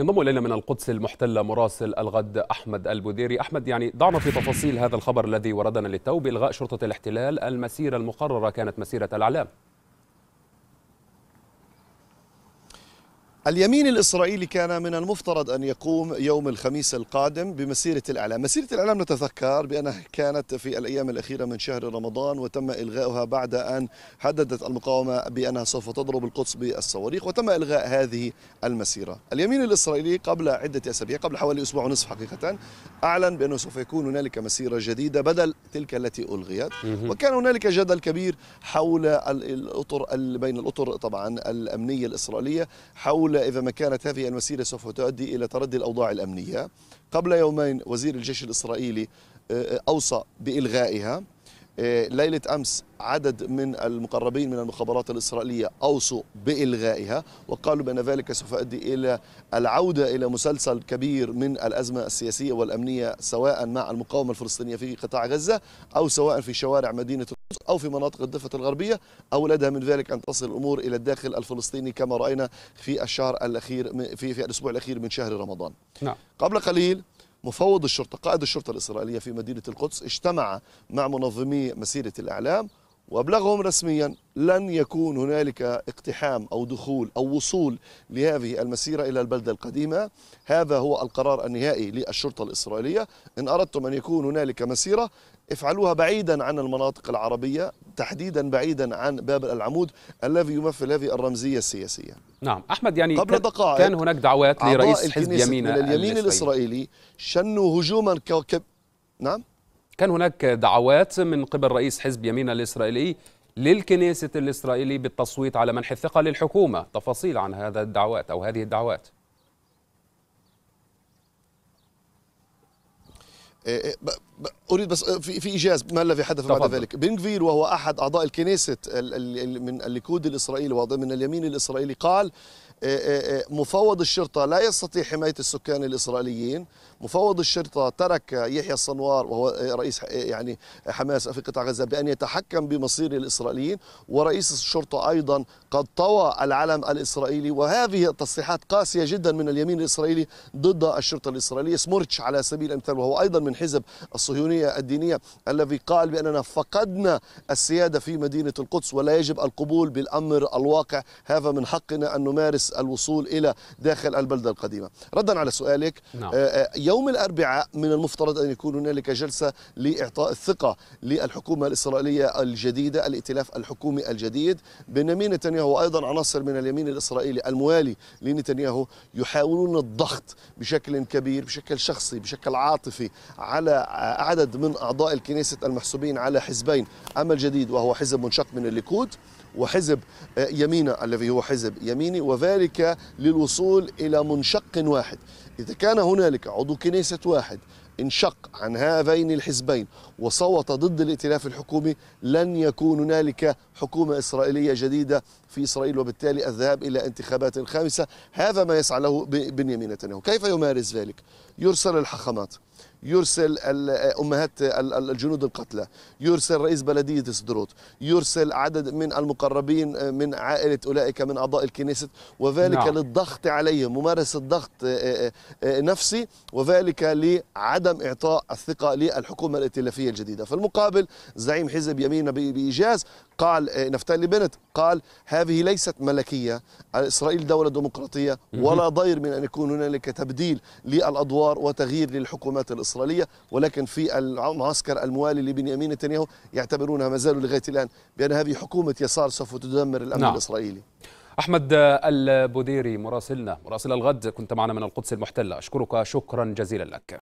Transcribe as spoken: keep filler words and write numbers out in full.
ينضم إلينا من القدس المحتلة مراسل الغد أحمد البوديري. أحمد، يعني ضعنا في تفاصيل هذا الخبر الذي وردنا للتو بإلغاء شرطة الاحتلال المسيرة المقررة كانت مسيرة الأعلام. اليمين الإسرائيلي كان من المفترض أن يقوم يوم الخميس القادم بمسيرة الإعلام. مسيرة الإعلام نتذكر بأنها كانت في الأيام الأخيرة من شهر رمضان، وتم إلغاؤها بعد أن هددت المقاومة بأنها سوف تضرب القدس بالصواريخ، وتم إلغاء هذه المسيرة. اليمين الإسرائيلي قبل عدة أسابيع، قبل حوالي أسبوع ونصف حقيقة، أعلن بأنه سوف يكون هنالك مسيرة جديدة بدل تلك التي ألغيت، وكان هنالك جدل كبير حول الأطر بين الأطر طبعا الأمنية الإسرائيلية حول إذا ما كانت هذه المسيرة سوف تؤدي إلى تردي الأوضاع الأمنية. قبل يومين وزير الجيش الإسرائيلي أوصى بإلغائها. ليلة أمس عدد من المقربين من المخابرات الإسرائيلية أوصوا بإلغائها، وقالوا بأن ذلك سوف يؤدي إلى العودة إلى مسلسل كبير من الأزمة السياسية والأمنية، سواء مع المقاومة الفلسطينية في قطاع غزة، أو سواء في شوارع مدينة القدس، أو في مناطق الضفة الغربية، أو لدى من ذلك أن تصل الأمور إلى الداخل الفلسطيني كما رأينا في الشهر الأخير في في الأسبوع الأخير من شهر رمضان. نعم. قبل قليل مفوض الشرطة قائد الشرطة الإسرائيلية في مدينة القدس اجتمع مع منظمي مسيرة الإعلام، وأبلغهم رسميا لن يكون هنالك اقتحام أو دخول أو وصول لهذه المسيرة إلى البلدة القديمة. هذا هو القرار النهائي للشرطة الإسرائيلية. إن أردتم أن يكون هنالك مسيرة افعلوها بعيدا عن المناطق العربية، تحديدا بعيدا عن باب العمود الذي يمثل هذه الرمزية السياسية. نعم أحمد، يعني قبل دقائق كان هناك دعوات لرئيس حزب يمينا من اليمين الإسرائيلي شنوا هجوما كوكب. نعم، كان هناك دعوات من قبل رئيس حزب يمينا الإسرائيلي للكنيست الإسرائيلي بالتصويت على منح الثقة للحكومة. تفاصيل عن هذا الدعوات أو هذه الدعوات. أريد بس في في إيجاز ما الذي حدث بعد ذلك. بن غفير وهو أحد أعضاء الكنيست من الليكود الإسرائيلي ومن اليمين الإسرائيلي قال مفوض الشرطة لا يستطيع حماية السكان الإسرائيليين. مفوض الشرطة ترك يحيى الصنوار وهو رئيس يعني حماس في قطاع غزة بأن يتحكم بمصير الإسرائيليين، ورئيس الشرطة أيضا قد طوى العلم الإسرائيلي. وهذه التصريحات قاسية جدا من اليمين الإسرائيلي ضد الشرطة الإسرائيلية. سمورتش على سبيل المثال، وهو أيضا من حزب الصهيونية الدينية، الذي قال بأننا فقدنا السيادة في مدينة القدس ولا يجب القبول بالأمر الواقع، هذا من حقنا أن نمارس الوصول إلى داخل البلدة القديمة. ردا على سؤالك، نعم. يوم الأربعاء من المفترض أن يكون هنالك جلسة لإعطاء الثقة للحكومة الإسرائيلية الجديدة، الائتلاف الحكومي الجديد. بنيامين نتنياهو وأيضا عناصر من اليمين الإسرائيلي الموالي لنتنياهو يحاولون الضغط بشكل كبير، بشكل شخصي، بشكل عاطفي، على عدد من أعضاء الكنيست المحسوبين على حزبين، أما الجديد وهو حزب منشق من الليكود، وحزب يمينا الذي هو حزب يميني، وذلك للوصول إلى منشق واحد. إذا كان هنالك عضو كنيست واحد انشق عن هذين الحزبين وصوت ضد الائتلاف الحكومي، لن يكون هنالك حكومة إسرائيلية جديدة في إسرائيل، وبالتالي الذهاب إلى انتخابات خامسة. هذا ما يسعى له بنيامين نتنياهو. كيف يمارس ذلك؟ يرسل الحاخامات، يرسل أمهات الجنود القتلى، يرسل رئيس بلدية سدروت، يرسل عدد من المقربين من عائلة أولئك من أعضاء الكنيست، وذلك نعم. للضغط عليهم، ممارسة ضغط نفسي، وذلك لعدم إعطاء الثقة للحكومة الائتلافية الجديدة. في المقابل زعيم حزب يمينا بإيجاز قال، نفتالي بنت قال، هذه ليست ملكية، إسرائيل دولة ديمقراطية، ولا ضير من أن يكون هنالك تبديل للأدوار وتغيير للحكومات الإسرائيلية. ولكن في المعسكر الموالي لبنيامين نتنياهو يعتبرونها ما زالوا لغاية الآن بأن هذه حكومة يسار سوف تدمر الأمن نعم. الإسرائيلي. أحمد البوديري مراسلنا مراسل الغد كنت معنا من القدس المحتلة، أشكرك شكرا جزيلا لك.